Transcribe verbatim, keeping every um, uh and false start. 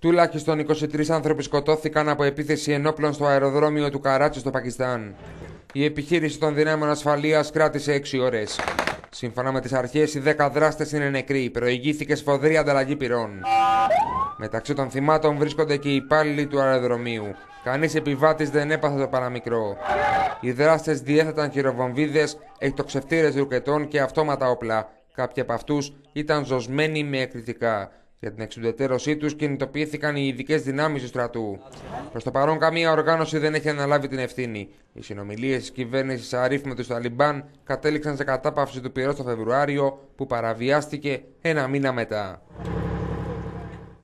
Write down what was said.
Τουλάχιστον είκοσι τρεις άνθρωποι σκοτώθηκαν από επίθεση ενόπλων στο αεροδρόμιο του Καράτσι στο Πακιστάν. Η επιχείρηση των δυνάμεων ασφαλείας κράτησε έξι ώρες. Σύμφωνα με τις αρχές, οι δέκα δράστες είναι νεκροί. Προηγήθηκε σφοδρή ανταλλαγή πυρών. Μεταξύ των θυμάτων βρίσκονται και οι υπάλληλοι του αεροδρομίου. Κανείς επιβάτης δεν έπαθε το παραμικρό. Οι δράστες διέθεταν χειροβομβίδες, εκτοξευτήρες ρουκετών και αυτόματα όπλα. Κάποιοι από αυτούς ήταν ζωσμένοι με εκρηκτικά. Για την εξουδετερώσή τους κινητοποιήθηκαν οι ειδικές δυνάμεις του στρατού. Προς το παρόν, καμία οργάνωση δεν έχει αναλάβει την ευθύνη. Οι συνομιλίες της κυβέρνησης Αρίφ με τους Ταλιμπάν κατέληξαν σε κατάπαυση του πυρός το Φεβρουάριο, που παραβιάστηκε ένα μήνα μετά.